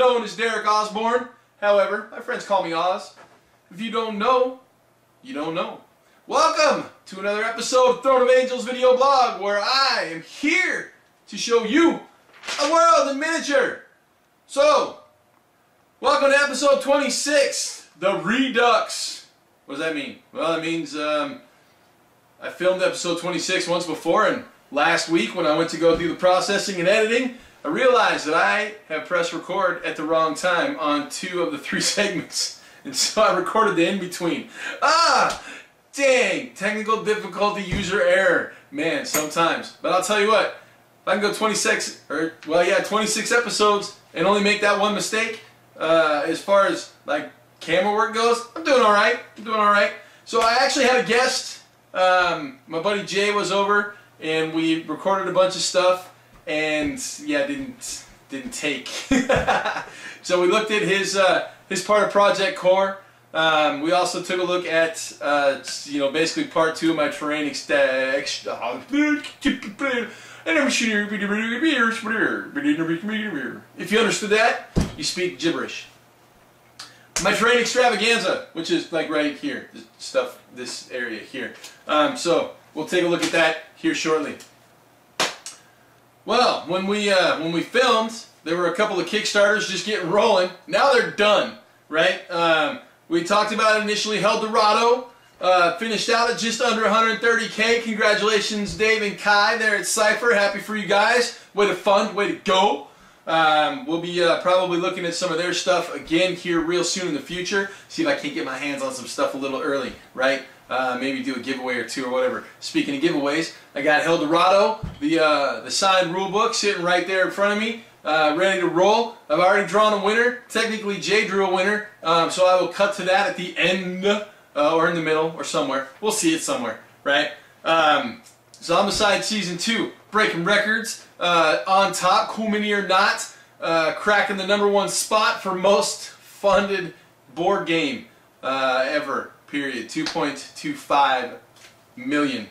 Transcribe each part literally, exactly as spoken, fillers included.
known as Derek Osborne. However, my friends call me Oz. If you don't know, you don't know. Welcome to another episode of Throne of Angels video blog, where I am here to show you a world in miniature. So, welcome to episode twenty-six, The Redux. What does that mean? Well, it means um, I filmed episode twenty-six once before, and last week when I went to go through the processing and editing, I realized that I have pressed record at the wrong time on two of the three segments, and so I recorded the in-between. Ah! Dang! Technical difficulty, user error. Man, sometimes. But I'll tell you what, if I can go twenty-six, or, well yeah, twenty-six episodes and only make that one mistake, uh, as far as, like, camera work goes, I'm doing alright. I'm doing alright. So I actually had a guest. Um, my buddy Jay was over, and we recorded a bunch of stuff. And yeah, didn't didn't take. So we looked at his uh, his part of Project Core. Um, we also took a look at uh, you know basically part two of my terrain stack. If you understood that, you speak gibberish. My terrain extravaganza, which is like right here, this stuff, this area here. Um, so we'll take a look at that here shortly. Well, when we uh, when we filmed, there were a couple of Kickstarters just getting rolling. Now they're done, right? Um, we talked about initially Helldorado, uh, finished out at just under one hundred thirty K. Congratulations, Dave and Kai there at Cypher. Happy for you guys. Way to fund, way to go. Um, we'll be uh, probably looking at some of their stuff again here real soon in the future. See if I can't get my hands on some stuff a little early, right? Uh, maybe do a giveaway or two or whatever. Speaking of giveaways, I got El Dorado, the, uh, the signed rule book sitting right there in front of me, uh, ready to roll. I've already drawn a winner. Technically, Jay drew a winner, um, so I will cut to that at the end, uh, or in the middle, or somewhere. We'll see it somewhere, right? Um, Zombicide Season two, breaking records, uh, on top, Cool Mini or Not, uh, cracking the number one spot for most funded board game uh, ever. Period. two point two five million.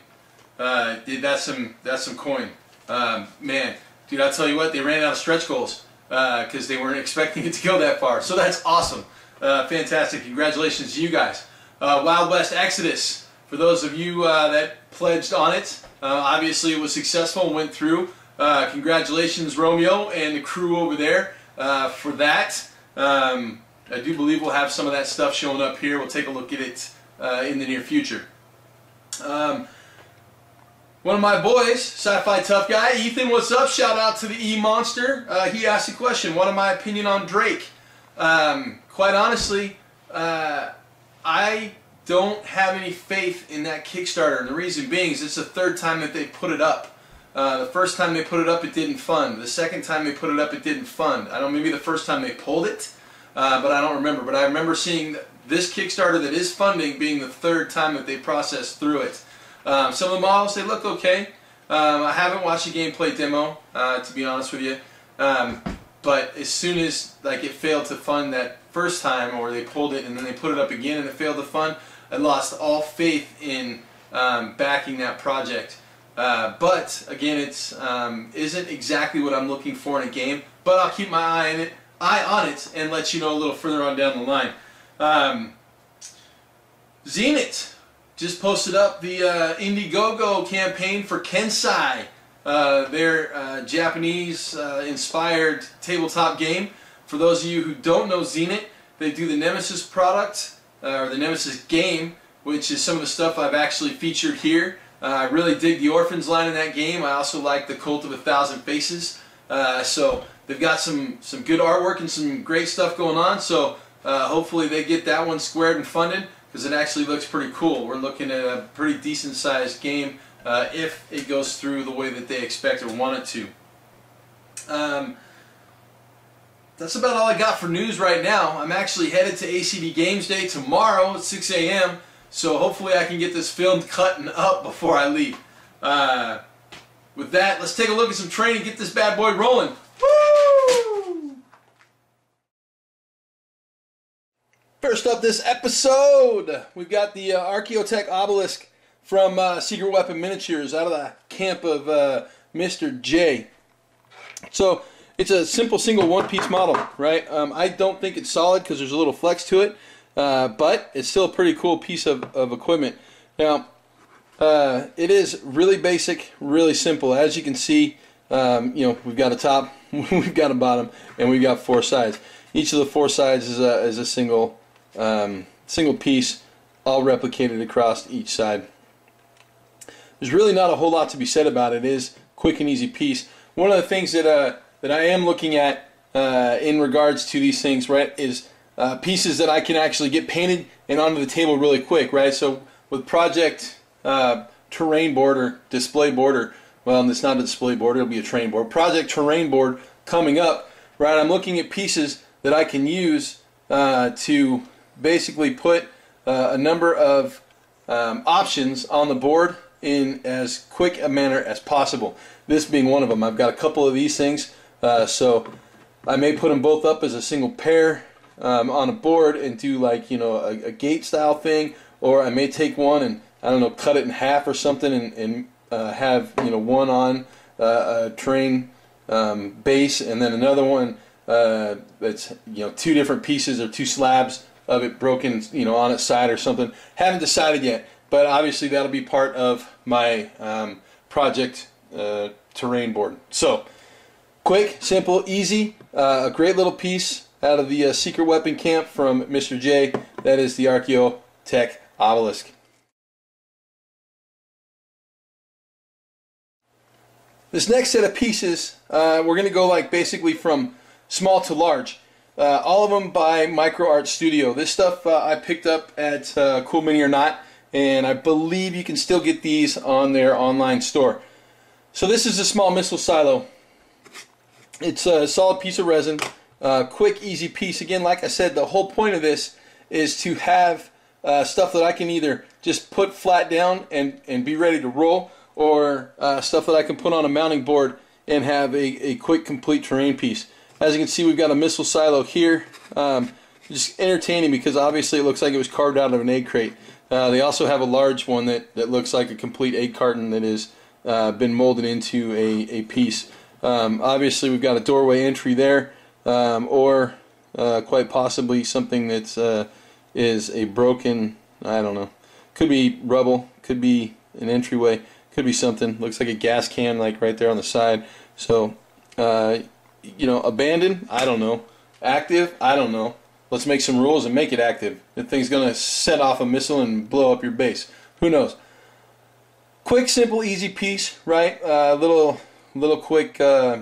Uh, dude, that's some that's some coin. Um, man, dude, I'll tell you what, they ran out of stretch goals because uh, they weren't expecting it to go that far. So that's awesome. Uh, fantastic. Congratulations to you guys. Uh, Wild West Exodus. For those of you uh, that pledged on it, uh, obviously it was successful and went through. Uh, congratulations, Romeo and the crew over there uh, for that. Um, I do believe we'll have some of that stuff showing up here. We'll take a look at it uh, in the near future. Um, one of my boys, Sci-Fi Tough Guy, Ethan, what's up? Shout out to the E-Monster. Uh, he asked a question, what is my opinion on Drake? Um, quite honestly, uh, I don't have any faith in that Kickstarter. And the reason being is it's the third time that they put it up. Uh, the first time they put it up, it didn't fund. The second time they put it up, it didn't fund. I don't know, maybe the first time they pulled it. Uh, but I don't remember. But I remember seeing this Kickstarter that is funding being the third time that they processed through it. Um, some of the models, they look okay. Um, I haven't watched a gameplay demo, uh, to be honest with you. Um, but as soon as like it failed to fund that first time, or they pulled it and then they put it up again and it failed to fund, I lost all faith in um, backing that project. Uh, but again, it's um, isn't exactly what I'm looking for in a game. But I'll keep my eye on it. eye on it and let you know a little further on down the line. Um, Zenit just posted up the uh, Indiegogo campaign for Kensei, uh, their uh, Japanese-inspired uh, tabletop game. For those of you who don't know Zenit, they do the Nemesis product, uh, or the Nemesis game, which is some of the stuff I've actually featured here. Uh, I really dig the Orphans line in that game. I also like the Cult of a Thousand Faces. Uh, so they've got some some good artwork and some great stuff going on. So uh, hopefully they get that one squared and funded, because it actually looks pretty cool. We're looking at a pretty decent sized game uh, if it goes through the way that they expect or want it to. Um, that's about all I got for news right now. I'm actually headed to A C D Games Day tomorrow at six A M So hopefully I can get this filmed, cut, and up before I leave. Uh, With that, let's take a look at some terrain and get this bad boy rolling. Woo! First up this episode, we've got the uh, Archaeotech Obelisk from uh, Secret Weapon Miniatures out of the camp of uh, Mister J. So, It's a simple single one-piece model, right? Um, I don't think it's solid because there's a little flex to it, uh, but it's still a pretty cool piece of, of equipment. Now, uh, it is really basic, really simple. As you can see, um, you know, we've got a top, we've got a bottom, and we've got four sides. Each of the four sides is a, is a single, um, single piece, all replicated across each side. There's really not a whole lot to be said about it. It is a quick and easy piece. One of the things that uh, that I am looking at uh, in regards to these things, right, is uh, pieces that I can actually get painted and onto the table really quick, right? So with Project uh, Terrain Board or Display Board, well, it's not a display board, it'll be a terrain board. Project Terrain Board coming up, right? I'm looking at pieces that I can use uh, to basically put uh, a number of um, options on the board in as quick a manner as possible. This being one of them. I've got a couple of these things. Uh, so I may put them both up as a single pair um, on a board and do like, you know, a, a gate style thing, or I may take one and, I don't know, cut it in half or something and, and uh, have, you know, one on uh, a terrain um, base and then another one uh, that's, you know, two different pieces or two slabs of it broken, you know, on its side or something. Haven't decided yet, but obviously that'll be part of my um, project uh, terrain board. So, quick, simple, easy, uh, a great little piece out of the uh, Secret Weapon camp from Mister J. That is the Archaeotech Obelisk. This next set of pieces, uh, we're going to go like basically from small to large. Uh, all of them by MicroArt Studio. This stuff uh, I picked up at uh, Cool Mini or Not, and I believe you can still get these on their online store. So this is a small missile silo. It's a solid piece of resin, uh, quick, easy piece. Again, like I said, the whole point of this is to have uh, stuff that I can either just put flat down and, and be ready to roll, or uh, stuff that I can put on a mounting board and have a, a quick, complete terrain piece. As you can see, we've got a missile silo here. Um, just entertaining because obviously it looks like it was carved out of an egg crate. Uh, they also have a large one that, that looks like a complete egg carton that has uh, been molded into a, a piece. Um, obviously we've got a doorway entry there, um, or uh, quite possibly something that uh, is a broken, I don't know, could be rubble, could be an entryway, could be something. Looks like a gas can like right there on the side. So, uh, you know, abandoned, I don't know. Active, I don't know. Let's make some rules and make it active. The thing's going to set off a missile and blow up your base. Who knows? Quick, simple, easy piece, right? A uh, little, little quick uh,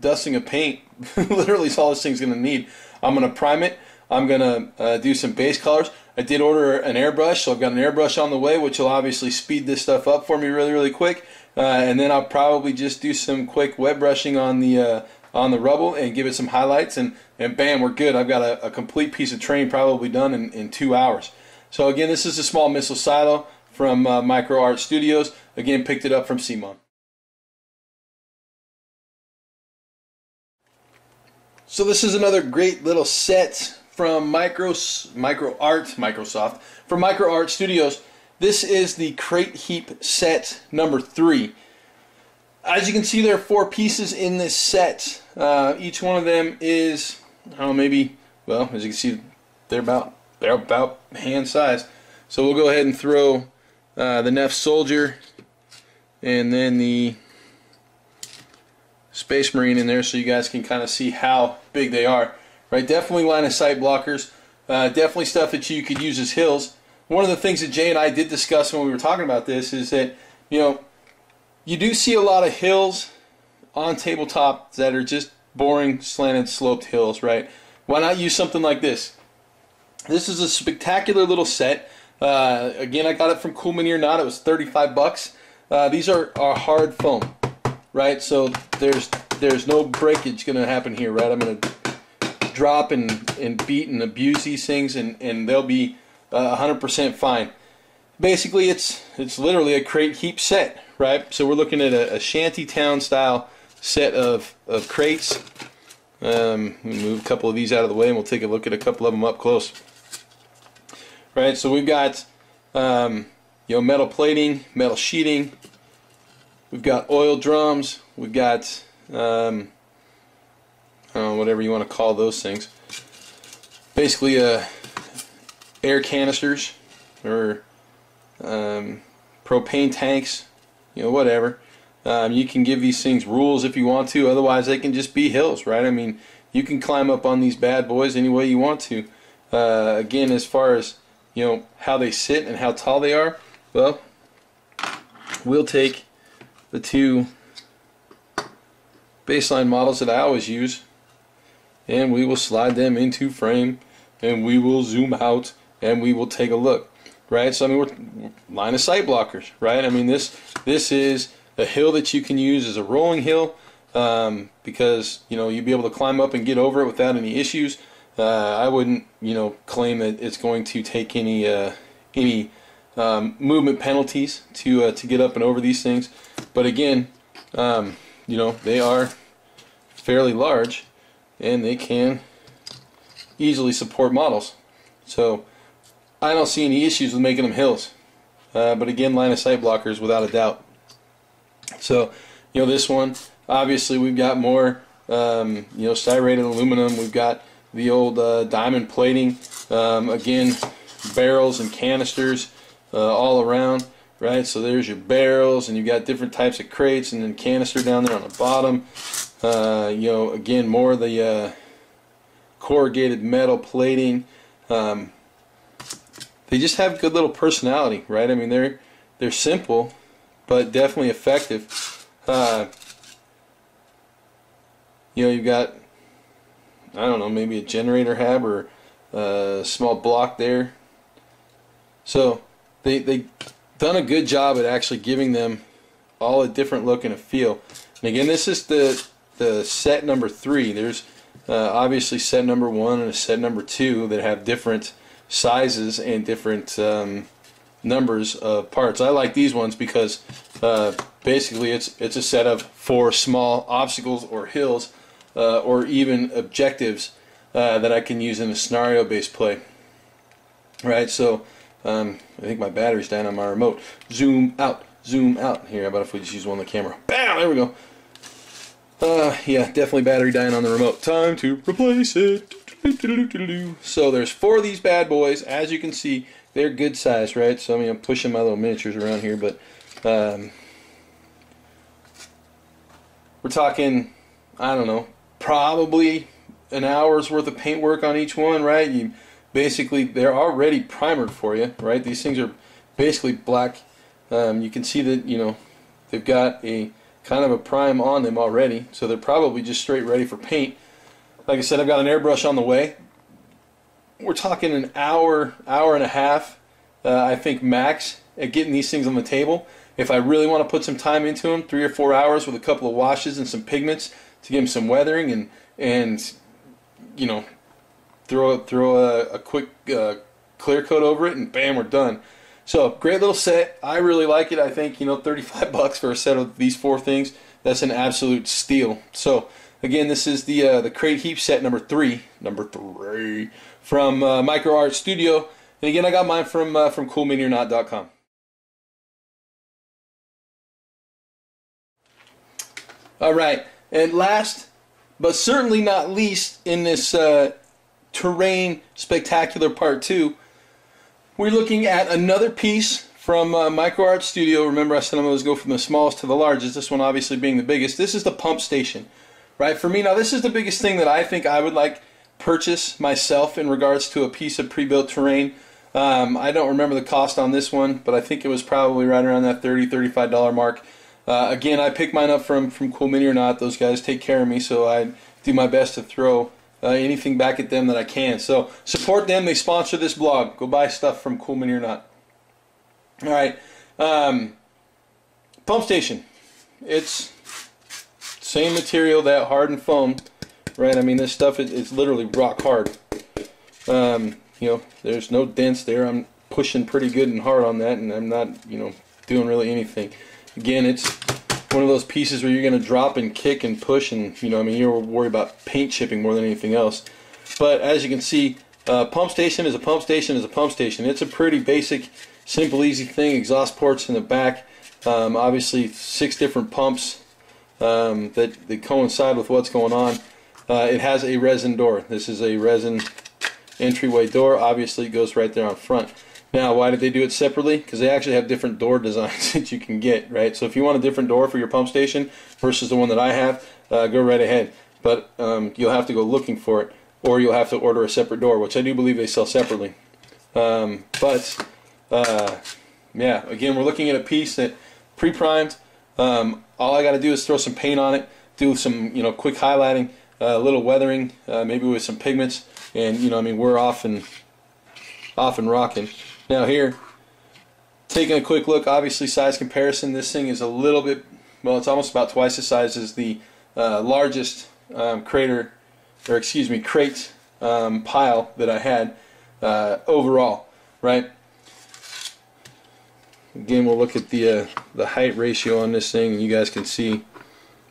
dusting of paint. Literally is all this thing's going to need. I'm going to prime it. I'm going to uh, do some base colors. I did order an airbrush, so I've got an airbrush on the way, which will obviously speed this stuff up for me really, really quick. Uh, and then I'll probably just do some quick wet brushing on the... Uh, on the rubble and give it some highlights, and, and bam, we're good. I've got a, a complete piece of terrain probably done in, in two hours. So again, this is a small missile silo from uh, MicroArt Studios. Again, picked it up from C MON. So this is another great little set from Micros, MicroArt, Microsoft, from MicroArt Studios. This is the Crate Heap set number three. As you can see, there are four pieces in this set. Uh, each one of them is, I don't know, maybe, well, as you can see, they're about they're about hand size. So we'll go ahead and throw uh, the Nef Soldier and then the Space Marine in there so you guys can kind of see how big they are. Right? Definitely line of sight blockers. Uh, definitely stuff that you could use as hills. One of the things that Jay and I did discuss when we were talking about this is that, you know, you do see a lot of hills on tabletop that are just boring, slanted, sloped hills, right? Why not use something like this? This is a spectacular little set. Uh, again, I got it from Cool Mini or Not. It was thirty-five bucks. Uh, these are, are hard foam, right? So there's there's no breakage going to happen here, right? I'm going to drop and, and beat and abuse these things, and, and they'll be uh, one hundred percent fine. Basically, it's it's literally a crate heap set, right? So we're looking at a, a shanty town style set of, of crates. Um, we move a couple of these out of the way, and we'll take a look at a couple of them up close. Right, so we've got um, you know, metal plating, metal sheeting. We've got oil drums. We've got um, uh, whatever you want to call those things. Basically, uh, air canisters or um, propane tanks, you know, whatever. Um, you can give these things rules if you want to, otherwise they can just be hills, right? I mean, you can climb up on these bad boys any way you want to. Uh, again, as far as, you know, how they sit and how tall they are, well, we'll take the two baseline models that I always use, and we will slide them into frame, and we will zoom out, and we will take a look, right? So, I mean, we're line of sight blockers, right? I mean, this this is a hill that you can use as a rolling hill, um, because, you know, you'll be able to climb up and get over it without any issues. Uh, I wouldn't, you know, claim that it's going to take any uh, any um, movement penalties to uh, to get up and over these things. But again, um, you know, they are fairly large, and they can easily support models. So I don't see any issues with making them hills. Uh, but again, line of sight blockers without a doubt. So, you know, this one, obviously we've got more, um, you know, stirated aluminum. We've got the old uh, diamond plating, um, again, barrels and canisters uh, all around, right? So there's your barrels, and you've got different types of crates, and then canister down there on the bottom. Uh, you know, again, more of the uh, corrugated metal plating. Um, they just have good little personality, right? I mean, they're they're simple, but definitely effective. Uh, you know, you've got, I don't know, maybe a generator hab or a small block there. So they they done a good job at actually giving them all a different look and a feel. And again, this is the the set number three. There's uh, obviously set number one and a set number two that have different sizes and different Um, numbers of parts. I like these ones because uh, basically it's it's a set of four small obstacles or hills uh, or even objectives uh, that I can use in a scenario based play. Right, so um, I think my battery's down on my remote. Zoom out, zoom out. Here, how about if we just use one on the camera? Bam! There we go. Uh, yeah, definitely battery dying on the remote. Time to replace it. So there's four of these bad boys. As you can see, they're good size, right? So I mean, I'm pushing my little miniatures around here, but um, we're talking, I don't know, probably an hour's worth of paint work on each one, right? You basically, they're already primered for you, right? These things are basically black. Um, you can see that, you know, they've got a kind of a prime on them already, so they're probably just straight ready for paint. Like I said, I've got an airbrush on the way. We're talking an hour, hour and a half, uh, I think max, at getting these things on the table. If I really want to put some time into them, three or four hours with a couple of washes and some pigments to give them some weathering, and and you know, throw throw a, a quick uh, clear coat over it, and bam, we're done. So great little set. I really like it. I think, you know, thirty-five bucks for a set of these four things. That's an absolute steal. So again, this is the uh, the crate heap set number three, number three from uh, MicroArt Studio, and again, I got mine from uh, from Cool Mini or Not dot com. All right, and last but certainly not least in this uh, terrain spectacular part two, we're looking at another piece from uh, MicroArt Studio. Remember, I said I'm going to go from the smallest to the largest. This one, obviously, being the biggest. This is the pump station. Right, for me, now this is the biggest thing that I think I would like purchase myself in regards to a piece of pre-built terrain. Um, I don't remember the cost on this one, but I think it was probably right around that thirty, thirty-five dollar mark. Uh, again, I picked mine up from, from Cool Mini or Not. Those guys take care of me, so I do my best to throw uh, anything back at them that I can. So support them. They sponsor this blog. Go buy stuff from Cool Mini or Not. All right, um, pump station. It's same material, that hardened foam, right? I mean, this stuff is it's literally rock hard. Um, you know, there's no dents there. I'm pushing pretty good and hard on that, and I'm not, you know, doing really anything. Again, it's one of those pieces where you're going to drop and kick and push, and, you know, I mean, you're worried about paint chipping more than anything else. But as you can see, uh, pump station is a pump station is a pump station. It's a pretty basic, simple, easy thing. Exhaust ports in the back. Um, obviously, six different pumps. Um, that, that coincide with what's going on. Uh, it has a resin door. This is a resin entryway door. Obviously, it goes right there on front. Now, why did they do it separately? Because they actually have different door designs that you can get, right? So if you want a different door for your pump station versus the one that I have, uh, go right ahead. But um, you'll have to go looking for it, or you'll have to order a separate door, which I do believe they sell separately. Um, but, uh, yeah, again, we're looking at a piece that pre-primed. Um, all I got to do is throw some paint on it, do some, you know, quick highlighting, a uh, little weathering, uh, maybe with some pigments, and, you know, I mean, we're off and, off and rocking. Now here, taking a quick look, obviously size comparison, this thing is a little bit, well, it's almost about twice the size as the uh, largest um, crater, or excuse me, crate um, pile that I had uh, overall, right? Again, we'll look at the uh, the height ratio on this thing, and you guys can see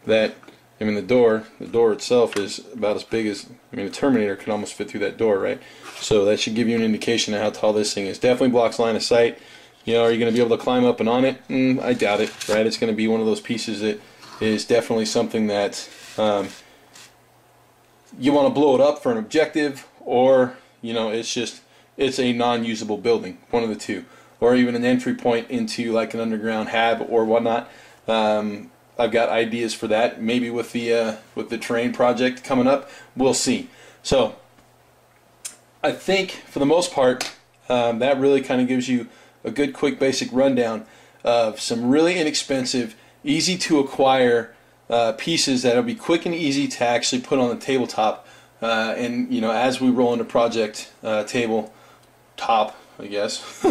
that, I mean, the door, the door itself is about as big as, I mean, a Terminator can almost fit through that door, right? So that should give you an indication of how tall this thing is. Definitely blocks line of sight. You know, are you going to be able to climb up and on it? Mm, I doubt it, right? It's going to be one of those pieces that is definitely something that um, you want to blow it up for an objective, or, you know, it's just, it's a non-usable building, one of the two. Or even an entry point into like an underground hab or whatnot. Um, I've got ideas for that. Maybe with the uh, with the terrain project coming up, we'll see. So I think for the most part, um, that really kind of gives you a good, quick, basic rundown of some really inexpensive, easy to acquire uh, pieces that'll be quick and easy to actually put on the tabletop. Uh, and you know, as we roll into project uh, table top, I guess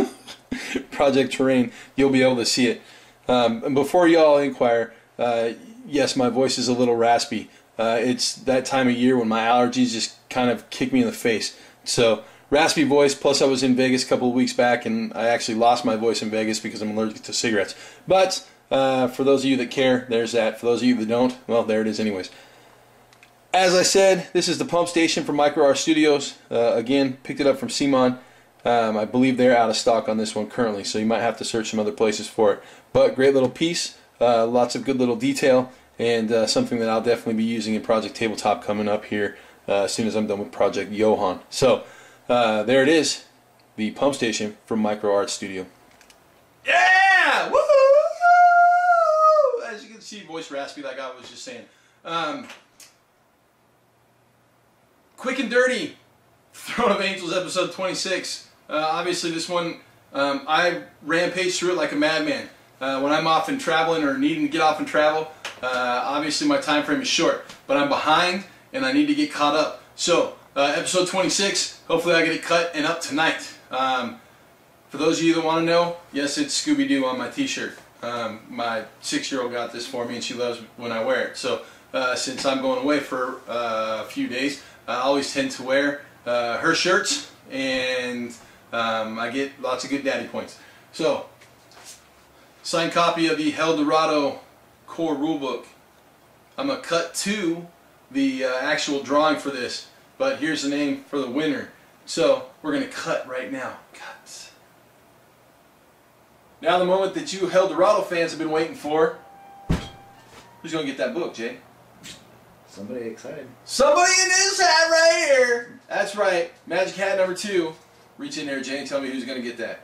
project terrain, you'll be able to see it. Um, and before y'all inquire. Uh, yes, my voice is a little raspy. Uh, it's that time of year when my allergies just kind of kick me in the face. So, raspy voice, plus I was in Vegas a couple of weeks back, and I actually lost my voice in Vegas because I'm allergic to cigarettes. But, uh, for those of you that care, there's that. For those of you that don't, well, there it is anyways. As I said, this is the pump station from MicroArt Studios. Uh, again, picked it up from Simon. Um, I believe they're out of stock on this one currently, so you might have to search some other places for it. But, great little piece. Uh, lots of good little detail, and uh, something that I'll definitely be using in Project Tabletop coming up here uh, as soon as I'm done with Project Johan. So uh, there it is, the pump station from MicroArt Studio. Yeah! Woohoo! As you can see, voice raspy like I was just saying. Um, quick and dirty, Throne of Angels episode twenty-six. Uh, obviously this one, um, I rampaged through it like a madman. Uh, when I'm off and traveling or needing to get off and travel, uh, obviously my time frame is short, but I'm behind and I need to get caught up. So, uh, episode twenty-six, hopefully I get it cut and up tonight. Um, for those of you that want to know, yes, it's Scooby-Doo on my t-shirt. Um, my six-year-old got this for me and she loves when I wear it. So, uh, since I'm going away for uh, a few days, I always tend to wear uh, her shirts, and um, I get lots of good daddy points. So. Signed copy of the Helldorado core rulebook. I'm going to cut to the uh, actual drawing for this, but here's the name for the winner. So we're going to cut right now. Cut. Now the moment that you Helldorado fans have been waiting for. Who's going to get that book, Jay? Somebody excited. Somebody in this hat right here. That's right. Magic hat number two. Reach in there, Jay, and tell me who's going to get that.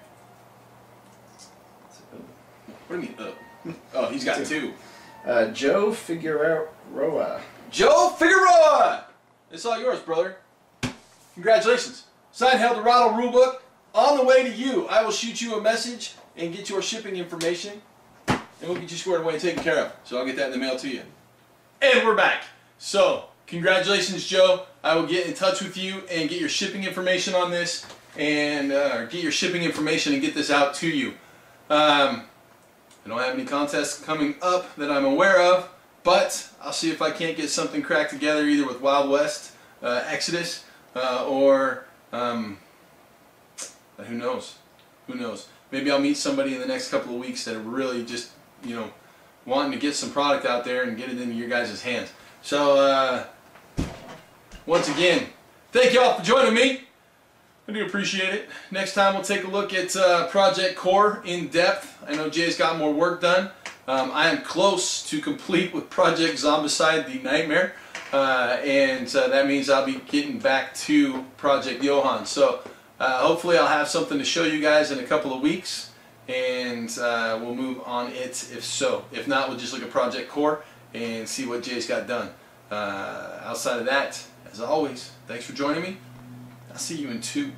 What do you mean, uh? Oh, he's got two. Uh, Joe Figueroa. Joe Figueroa! It's all yours, brother. Congratulations. Signed Helldorado rulebook. On the way to you. I will shoot you a message and get your shipping information, and we'll get you squared away and taken care of. So I'll get that in the mail to you. And we're back. So, congratulations, Joe. I will get in touch with you and get your shipping information on this, and uh, get your shipping information and get this out to you. Um... I don't have any contests coming up that I'm aware of, but I'll see if I can't get something cracked together either with Wild West uh, Exodus uh, or um, who knows, who knows. Maybe I'll meet somebody in the next couple of weeks that are really just, you know, wanting to get some product out there and get it into your guys' hands. So uh, once again, thank you all for joining me. I do appreciate it. Next time we'll take a look at uh, Project Core in depth. I know Jay's got more work done. Um, I am close to complete with Project Zombicide, the Nightmare. Uh, and uh, that means I'll be getting back to Project Johan. So uh, hopefully I'll have something to show you guys in a couple of weeks, and uh, we'll move on it if so. If not, we'll just look at Project Core and see what Jay's got done. Uh, outside of that, as always, thanks for joining me. I'll see you in two.